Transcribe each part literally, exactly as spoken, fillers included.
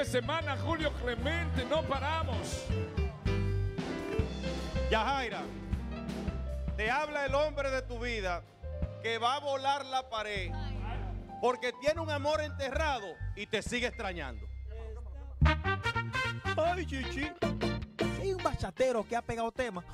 de semana, Julio Clemente, no paramos. Yajaira, te habla el hombre de tu vida que va a volar la pared porque tiene un amor enterrado y te sigue extrañando. Ay, chichi. Si hay un bachatero que ha pegado tema,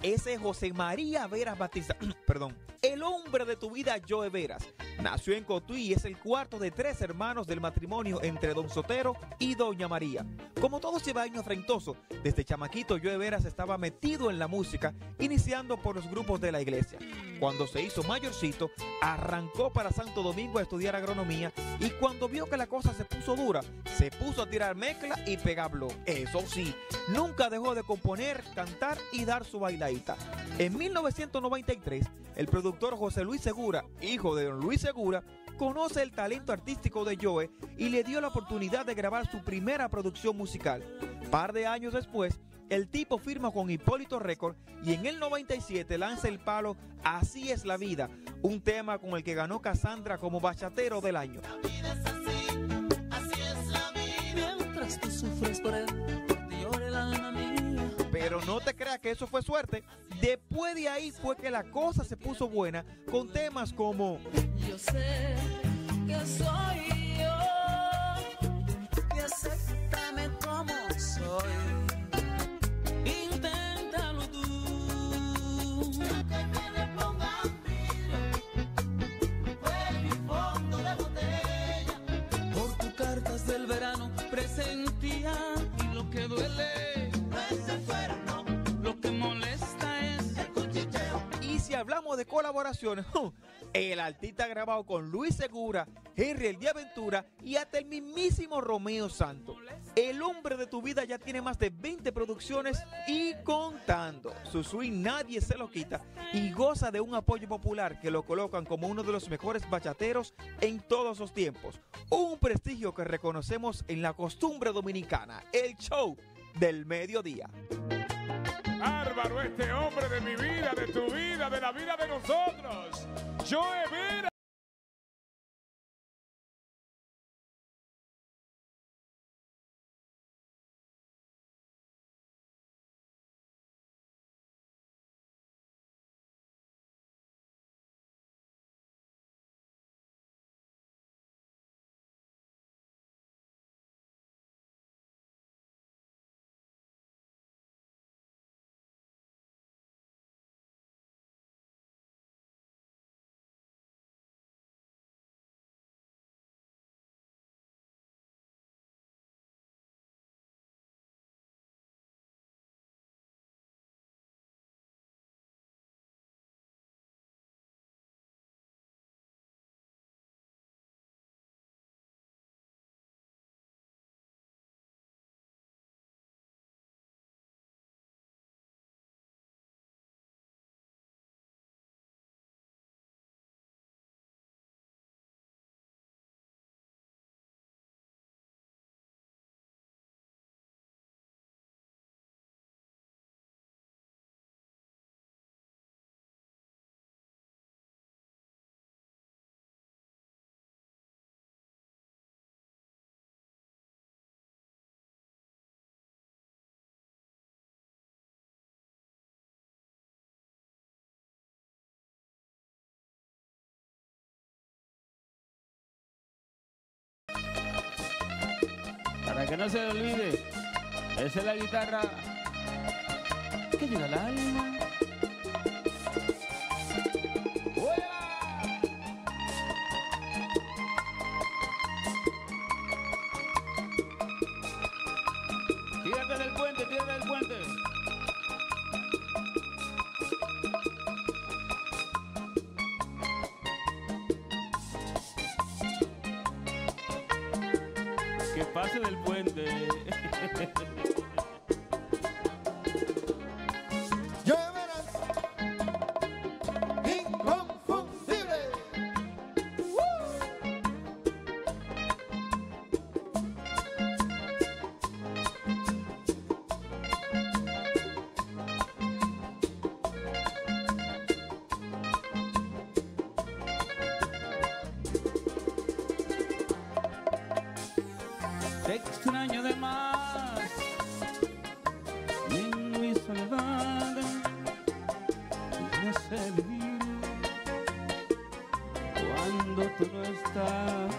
ese es José María Veras Batista. Perdón. El hombre de tu vida, Joe Veras. Nació en Cotuí y es el cuarto de tres hermanos del matrimonio entre don Sotero y doña María. Como todo cibaeño afrentoso, desde chamaquito Joe Veras estaba metido en la música, iniciando por los grupos de la iglesia. Cuando se hizo mayorcito, arrancó para Santo Domingo a estudiar agronomía y cuando vio que la cosa se puso dura, se puso a tirar mezcla y pegarlo. Eso sí, nunca dejó de componer, cantar y dar su bailadita. En mil novecientos noventa y tres, el productor José Luis Segura, hijo de don Luis Segura, conoce el talento artístico de Joe y le dio la oportunidad de grabar su primera producción musical. Par de años después, el tipo firma con Hipólito Récord y en el noventa y siete lanza el palo Así es la vida, un tema con el que ganó Cassandra como bachatero del año. La vida es así, así es la vida. Mientras tú sufres por él, te llora el alma mía. Pero no te creas que eso fue suerte. Después de ahí fue que la cosa se puso buena con temas como Yo sé que soy yo, y acéptame como soy. Hablamos de colaboraciones, el artista ha grabado con Luis Segura, Henry el de Aventura y hasta el mismísimo Romeo Santos. El hombre de tu vida ya tiene más de veinte producciones y contando. Su swing nadie se lo quita y goza de un apoyo popular que lo colocan como uno de los mejores bachateros en todos los tiempos. Un prestigio que reconocemos en la costumbre dominicana, el show del mediodía. Álvaro, este hombre de mi vida, de tu vida, de la vida de nosotros, Joe Veras. Para que no se olvide, esa es la guitarra que llega al alma. Tírate del puente, tírate del puente. Que pase del puente. Joe Veras, inconfundible. Uh. te extraño de más. En mi soledad no sé vivir cuando tú no estás.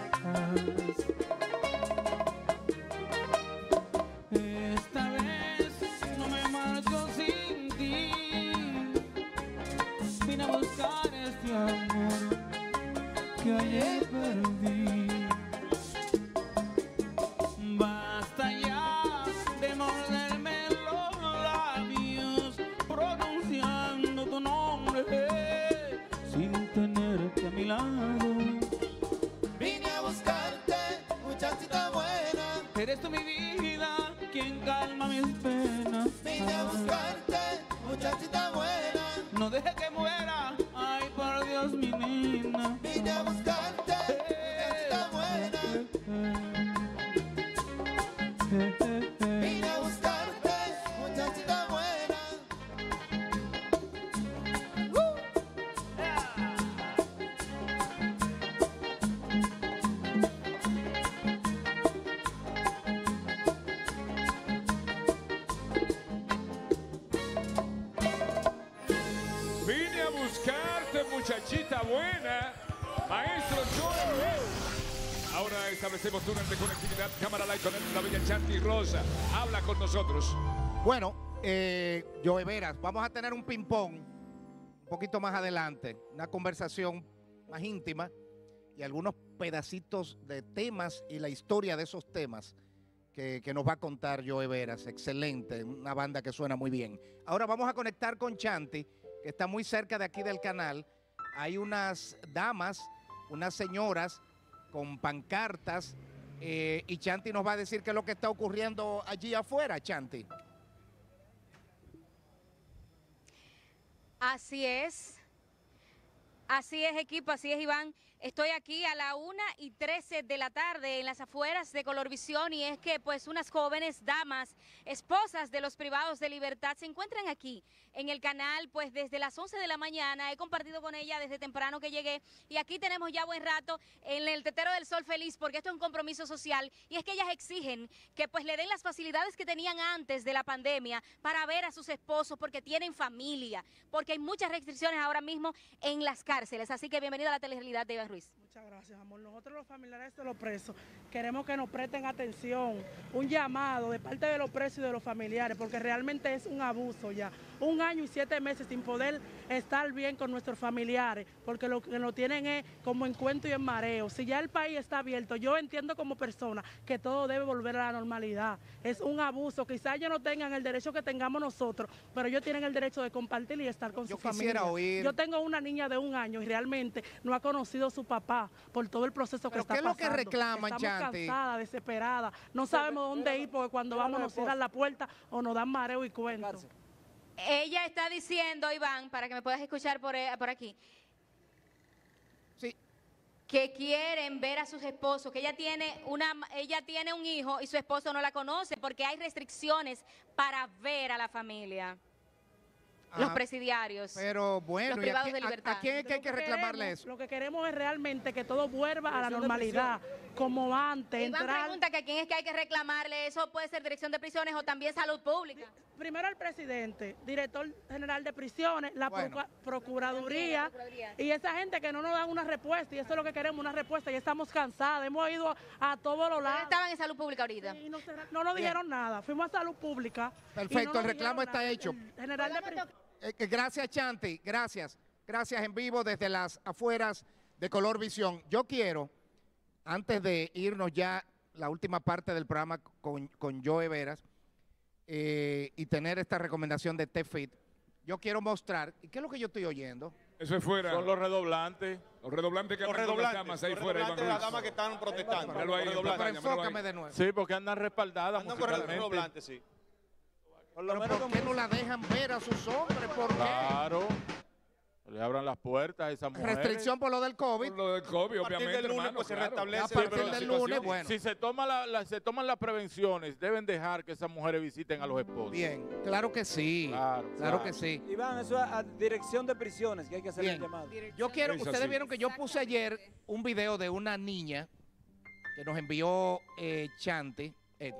Muchachita buena, maestro Joel. Ahora establecemos turnos de conectividad, cámara live con la bella Chanty Rosa. Habla con nosotros. Bueno, eh, Joel Veras, vamos a tener un ping-pong un poquito más adelante, una conversación más íntima y algunos pedacitos de temas y la historia de esos temas que, que nos va a contar Joel Veras. Excelente, una banda que suena muy bien. Ahora vamos a conectar con Chanty, que está muy cerca de aquí del canal. Hay unas damas, unas señoras con pancartas eh, y Chanty nos va a decir qué es lo que está ocurriendo allí afuera, Chanty. Así es, así es equipo, así es Iván. Estoy aquí a la una y trece de la tarde en las afueras de Colorvisión y es que pues unas jóvenes damas, esposas de los privados de libertad, se encuentran aquí en el canal pues desde las once de la mañana. He compartido con ella desde temprano que llegué y aquí tenemos ya buen rato en el Tetero del Sol Feliz porque esto es un compromiso social y es que ellas exigen que pues le den las facilidades que tenían antes de la pandemia para ver a sus esposos porque tienen familia, porque hay muchas restricciones ahora mismo en las cárceles. Así que bienvenida a la telerealidad de Iván Ruiz. Muchas gracias, amor. Nosotros los familiares de los presos queremos que nos presten atención, un llamado de parte de los presos y de los familiares, porque realmente es un abuso ya. Un año y siete meses sin poder estar bien con nuestros familiares, porque lo que nos tienen es como en cuento y en mareo. Si ya el país está abierto, yo entiendo como persona que todo debe volver a la normalidad. Es un abuso. Quizás ellos no tengan el derecho que tengamos nosotros, pero ellos tienen el derecho de compartir y estar con yo su familia. Oír. Yo tengo una niña de un año y realmente no ha conocido a su papá por todo el proceso que está pasando. ¿Qué es lo que reclaman, Chanty? Estamos cansadas, desesperadas, no sabemos dónde ir porque cuando vamos nos cierran la puerta o nos dan mareo y cuentos. Ella está diciendo, Iván, para que me puedas escuchar por, por aquí, sí, que quieren ver a sus esposos, que ella tiene, una, ella tiene un hijo y su esposo no la conoce porque hay restricciones para ver a la familia. Ah, los presidiarios, pero bueno, los privados de libertad. ¿A quién es que hay que reclamarle eso? Lo que queremos es realmente que todo vuelva a la normalidad, como antes. Iván entrar... pregunta que a quién es que hay que reclamarle eso, puede ser dirección de prisiones o también salud pública. Primero el presidente, director general de prisiones, la bueno. procura, procuraduría, procuraduría y esa gente que no nos dan una respuesta y eso es lo que queremos, una respuesta. Ya estamos cansadas, hemos ido a todos los lados. Estaban en salud pública ahorita. Y no, no nos dijeron Bien. nada, fuimos a salud pública. Perfecto, no el reclamo está nada. hecho. El general de prisiones. Eh, gracias, Chanty, gracias. Gracias en vivo desde las afueras de Colorvisión. Yo quiero, antes de irnos ya la última parte del programa con, con Joel Veras eh, y tener esta recomendación de T-Fit, yo quiero mostrar, ¿y qué es lo que yo estoy oyendo? Eso es fuera. Son los redoblantes. Los redoblantes que los redoblantes, las damas ahí los fuera. Los redoblantes de las damas que están protestando. Ahí, los redoblantes. Pero enfócame de nuevo. Sí, porque andan respaldadas musicalmente. Andan con redoblantes, sí. Por, lo menos ¿por qué no la dejan ver a sus hombres? ¿Por claro, qué? Le abran las puertas a esas mujeres. Restricción por lo del COVID. Por lo del COVID, obviamente, a partir del lunes, hermano, pues, claro. se restablece. A partir del lunes, bueno. Si se, toma la, la, se toman las prevenciones, deben dejar que esas mujeres visiten a los esposos. Bien, claro que sí. Claro, claro, claro. que sí. Iván, eso es a dirección de prisiones que hay que hacer el llamado. Yo quiero, ustedes vieron que yo puse ayer un video de una niña que nos envió eh, Chanty, eh,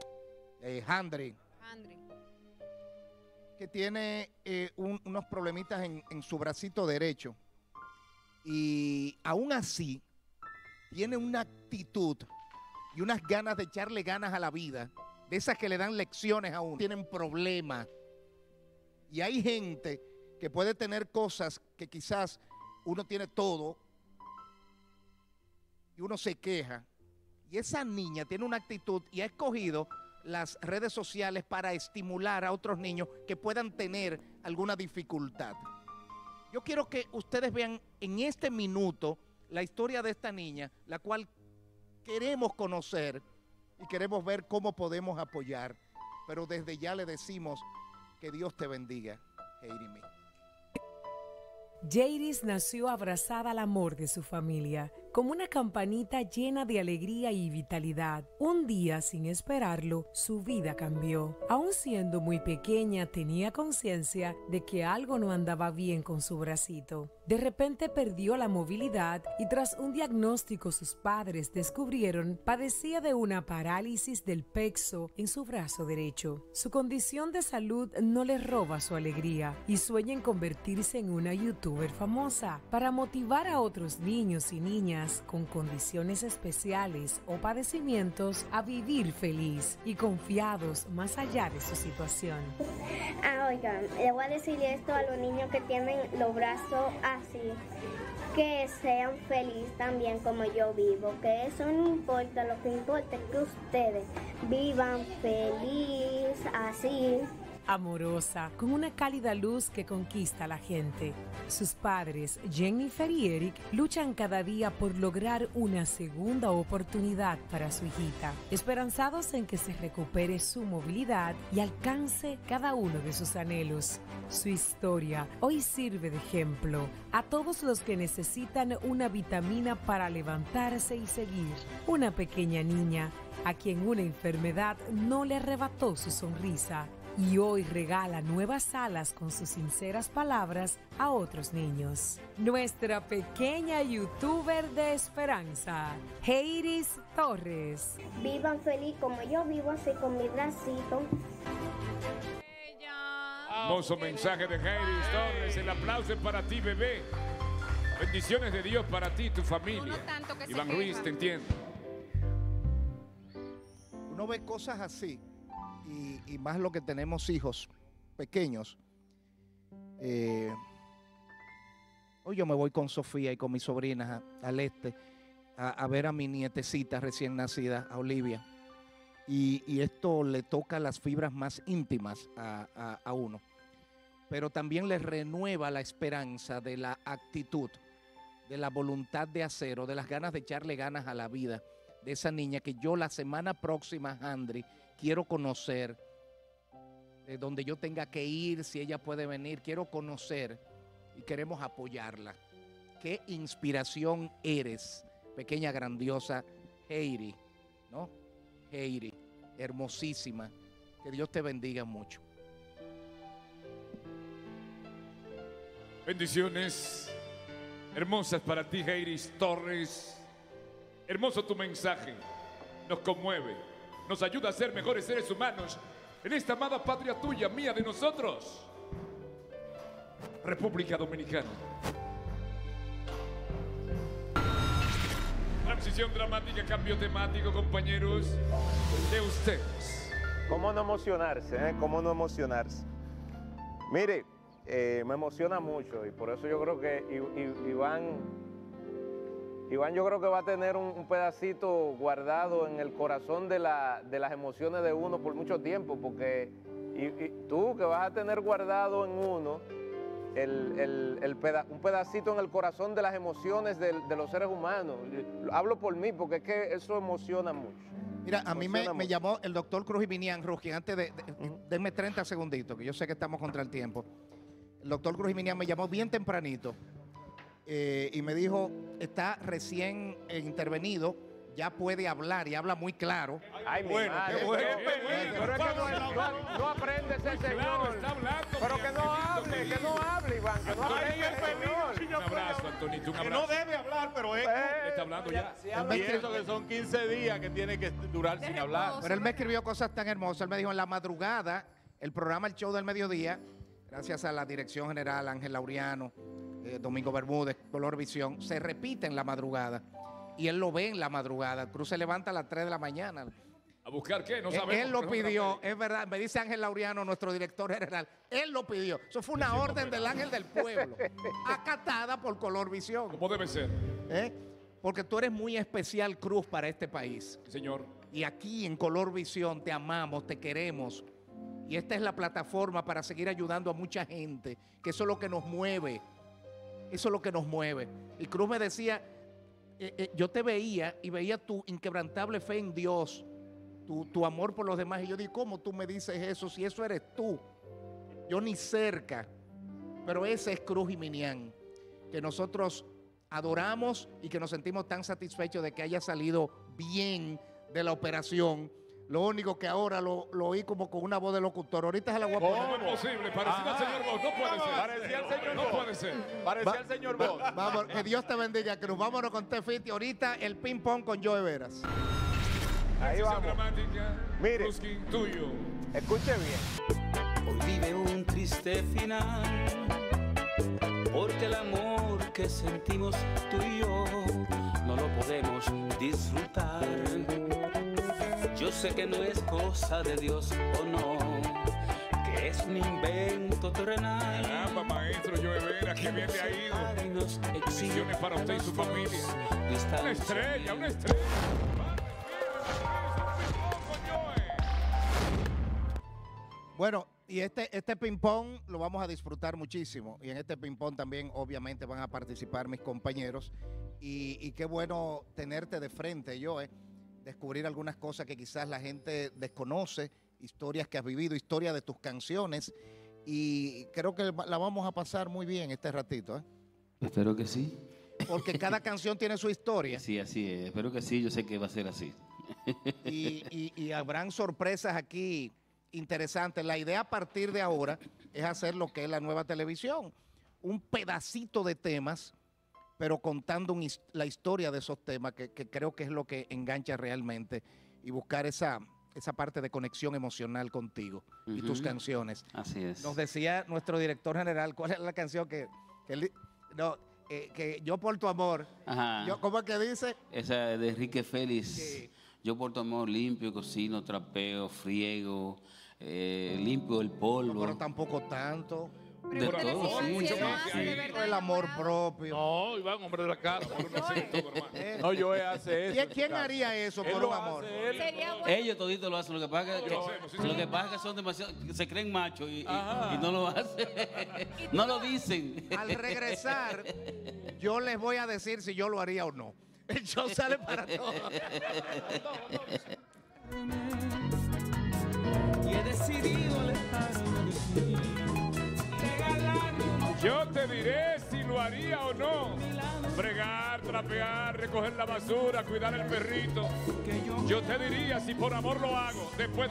eh, Andry, Andry, que tiene eh, un, unos problemitas en, en su bracito derecho. Y aún así, tiene una actitud y unas ganas de echarle ganas a la vida, de esas que le dan lecciones a uno. Tienen problemas. Y hay gente que puede tener cosas que quizás uno tiene todo y uno se queja. Y esa niña tiene una actitud y ha escogido las redes sociales para estimular a otros niños que puedan tener alguna dificultad. Yo quiero que ustedes vean en este minuto la historia de esta niña, la cual queremos conocer y queremos ver cómo podemos apoyar. Pero desde ya le decimos que Dios te bendiga, Jeiris. Jeiris nació abrazada al amor de su familia, como una campanita llena de alegría y vitalidad. Un día, sin esperarlo, su vida cambió. Aún siendo muy pequeña, tenía conciencia de que algo no andaba bien con su bracito. De repente perdió la movilidad y tras un diagnóstico sus padres descubrieron padecía de una parálisis del pexo en su brazo derecho. Su condición de salud no le roba su alegría y sueña en convertirse en una youtuber famosa para motivar a otros niños y niñas con condiciones especiales o padecimientos a vivir feliz y confiados más allá de su situación. Ah, oigan, le voy a decir esto a los niños que tienen los brazos así, que sean felices también como yo vivo, que eso no importa, lo que importa es que ustedes vivan feliz así. Amorosa, con una cálida luz que conquista a la gente. Sus padres, Jennifer y Eric, luchan cada día por lograr una segunda oportunidad para su hijita, esperanzados en que se recupere su movilidad y alcance cada uno de sus anhelos. Su historia hoy sirve de ejemplo a todos los que necesitan una vitamina para levantarse y seguir. Una pequeña niña a quien una enfermedad no le arrebató su sonrisa, y hoy regala nuevas alas con sus sinceras palabras a otros niños. Nuestra pequeña youtuber de esperanza, Jeiris Torres. Vivan feliz como yo vivo, así con mi bracito. Hermoso mensaje de Jeiris Torres. El aplauso es para ti, bebé. Bendiciones de Dios para ti y tu familia. Iván Ruiz, te entiendo. Uno ve cosas así. Y, y más lo que tenemos hijos pequeños. Eh, hoy yo me voy con Sofía y con mis sobrinas a, al este a, a ver a mi nietecita recién nacida, a Olivia. Y, y esto le toca las fibras más íntimas a, a, a uno. Pero también le renueva la esperanza de la actitud, de la voluntad de hacer o de las ganas de echarle ganas a la vida de esa niña que yo la semana próxima, Andry, quiero conocer, de donde yo tenga que ir, si ella puede venir, quiero conocer y queremos apoyarla. Qué inspiración eres, pequeña grandiosa Jeiris, ¿no? Jeiris, hermosísima, que Dios te bendiga mucho. Bendiciones hermosas para ti, Jeiris Torres. Hermoso tu mensaje, nos conmueve. Nos ayuda a ser mejores seres humanos en esta amada patria tuya, mía, de nosotros. República Dominicana. Transición dramática, cambio temático, compañeros, de ustedes. ¿Cómo no emocionarse, eh? ¿Cómo no emocionarse? Mire, eh, me emociona mucho y por eso yo creo que I I Iván... Iván yo creo que va a tener un, un pedacito guardado en el corazón de, la, de las emociones de uno por mucho tiempo, porque y, y tú que vas a tener guardado en uno el, el, el peda, un pedacito en el corazón de las emociones de, de los seres humanos. Hablo por mí porque es que eso emociona mucho. Mira, a mí me, me llamó el doctor Cruz Jiminian, Ruski, antes de, de uh-huh. denme treinta segunditos, que yo sé que estamos contra el tiempo. El doctor Cruz Jiminian me llamó bien tempranito. Eh, y me dijo, está recién intervenido, ya puede hablar y habla muy claro. Ay, bueno, qué bueno. Pero es que no, no aprende ese señor. Claro, está hablando. Pero que no hable, que no hable, Iván. Que no hable. Un abrazo, Antonito, un abrazo. Que no debe hablar, pero es que está hablando ya. Y eso que son quince días que tiene que durar sin hablar. Pero él me escribió cosas tan hermosas. Él me dijo, en la madrugada, el programa El Show del Mediodía, gracias a la dirección general Ángel Laureano, eh, Domingo Bermúdez, Colorvisión, se repite en la madrugada. Y él lo ve en la madrugada. Cruz se levanta a las tres de la mañana. ¿A buscar qué? No sabemos. Él lo pidió, es verdad. Me dice Ángel Laureano, nuestro director general. Él lo pidió. Eso fue una orden del Ángel del Pueblo, acatada por Colorvisión. ¿Cómo debe ser? ¿Eh? Porque tú eres muy especial, Cruz, para este país. Señor. Y aquí en Colorvisión te amamos, te queremos. Y esta es la plataforma para seguir ayudando a mucha gente, que eso es lo que nos mueve. Eso es lo que nos mueve. Y Cruz me decía... Eh, eh, yo te veía y veía tu inquebrantable fe en Dios, tu, tu amor por los demás. Y yo dije, ¿cómo tú me dices eso? Si eso eres tú. Yo ni cerca. Pero ese es Cruz Jiminian, que nosotros adoramos y que nos sentimos tan satisfechos de que haya salido bien de la operación. Lo único que ahora lo, lo oí como con una voz de locutor. Ahorita se la voy a poner. ¿Cómo es posible? Parecía el señor Bosch. No puede ser. Parecía el señor Bosch. No puede ser. Parecía el señor Bosch. Vamos, que Dios te bendiga, Cruz. Vámonos con Tefiti. Ahorita el ping-pong con Joe Veras. Ahí vamos. Mire. Tuyo. Escuche bien. Hoy vive un triste final, porque el amor que sentimos tú y yo no lo podemos disfrutar. Yo sé que no es cosa de Dios, o no, que es un invento terrenal. Caramba, maestro Joe Veras, que bien le ha ido. Bendiciones para usted y su familia. Una estrella, una estrella. Bueno, y este, este ping-pong lo vamos a disfrutar muchísimo. Y en este ping-pong también, obviamente, van a participar mis compañeros. Y, y qué bueno tenerte de frente, Joe. Descubrir algunas cosas que quizás la gente desconoce, historias que has vivido, historia de tus canciones, y creo que la vamos a pasar muy bien este ratito, ¿eh? Espero que sí. Porque cada canción tiene su historia. Sí, así es. Espero que sí, yo sé que va a ser así. Y, y, y habrán sorpresas aquí interesantes. La idea a partir de ahora es hacer lo que es la nueva televisión, un pedacito de temas, pero contando un, la historia de esos temas, que, que creo que es lo que engancha realmente, y buscar esa, esa parte de conexión emocional contigo uh-huh. y tus canciones. Así es. Nos decía nuestro director general, ¿cuál es la canción que, que, no, eh, que yo por tu amor? Ajá. Yo, ¿cómo es que dice? Esa de Enrique Félix. Sí. Yo por tu amor limpio, cocino, trapeo, friego, eh, limpio el polvo. No, pero tampoco tanto. Pero de todo, sí, mucho más. Sí. El amor propio. No, Iván, hombre de la cara. No, yo hace eso. ¿Quién haría eso por un amor? Ellos toditos lo hacen. Lo que pasa es que son demasiado, se creen machos y, y, y no lo hacen. No lo dicen. Al regresar, yo les voy a decir si yo lo haría o no. Yo sale para todo. Y he decidido yo te diré si lo haría o no. Fregar, trapear, recoger la basura, cuidar el perrito. Yo te diría si por amor lo hago. Después